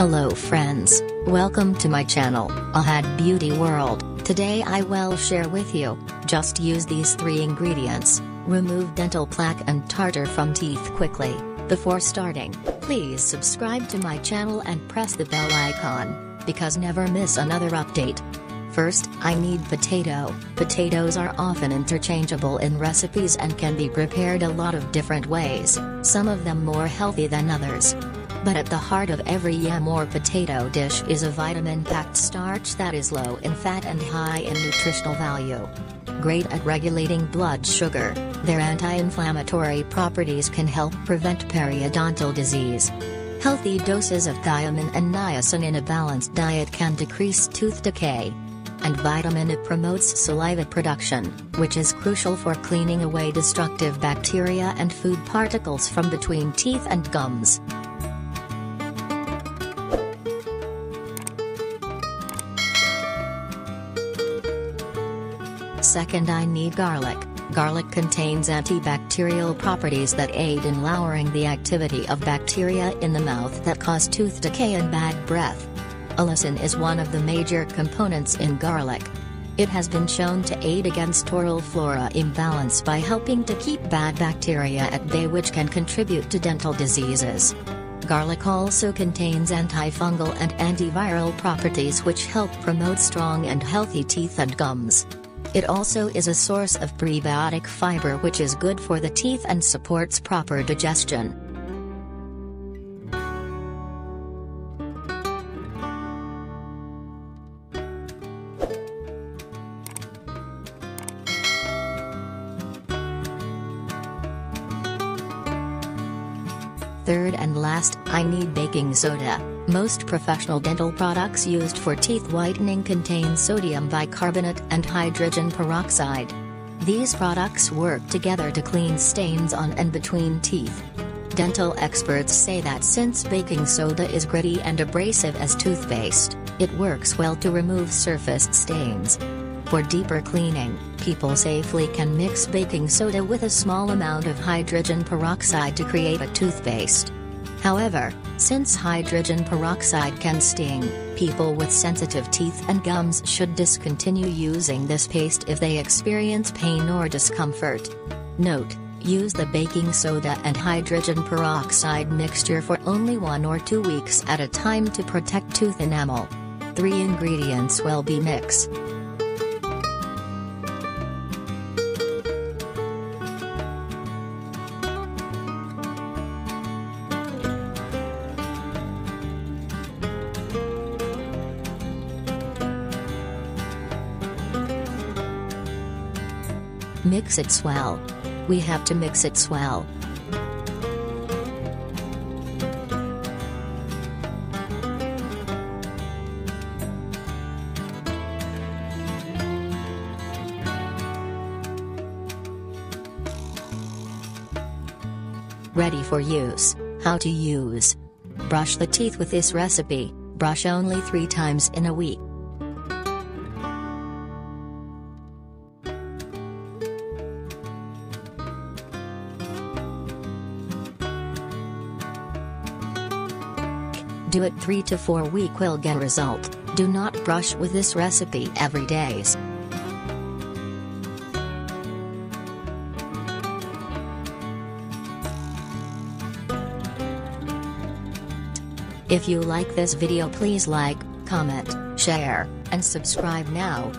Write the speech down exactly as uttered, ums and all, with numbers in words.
Hello friends, welcome to my channel, Ahad Beauty World. Today I will share with you, just use these three ingredients, remove dental plaque and tartar from teeth quickly. Before starting, please subscribe to my channel and press the bell icon, because never miss another update. First, I need potato. Potatoes are often interchangeable in recipes and can be prepared a lot of different ways, some of them more healthy than others. But at the heart of every yam or potato dish is a vitamin-packed starch that is low in fat and high in nutritional value. Great at regulating blood sugar, their anti-inflammatory properties can help prevent periodontal disease. Healthy doses of thiamine and niacin in a balanced diet can decrease tooth decay. And vitamin A promotes saliva production, which is crucial for cleaning away destructive bacteria and food particles from between teeth and gums. Second, I need garlic. Garlic contains antibacterial properties that aid in lowering the activity of bacteria in the mouth that cause tooth decay and bad breath. Allicin is one of the major components in garlic. It has been shown to aid against oral flora imbalance by helping to keep bad bacteria at bay, which can contribute to dental diseases. Garlic also contains antifungal and antiviral properties which help promote strong and healthy teeth and gums. It also is a source of prebiotic fiber which is good for the teeth and supports proper digestion. Third and last, I need baking soda. Most professional dental products used for teeth whitening contain sodium bicarbonate and hydrogen peroxide. These products work together to clean stains on and between teeth. Dental experts say that since baking soda is gritty and abrasive as toothpaste, it works well to remove surface stains. For deeper cleaning, people safely can mix baking soda with a small amount of hydrogen peroxide to create a toothpaste. However, since hydrogen peroxide can sting, people with sensitive teeth and gums should discontinue using this paste if they experience pain or discomfort. Note: use the baking soda and hydrogen peroxide mixture for only one or two weeks at a time to protect tooth enamel. Three ingredients will be mixed. Mix it swell. We have to mix it swell. Ready for use. How to use. Brush the teeth with this recipe. Brush only three times in a week. Do it three to four weeks will get result. Do not brush with this recipe every day. If you like this video, please like, comment, share, and subscribe now.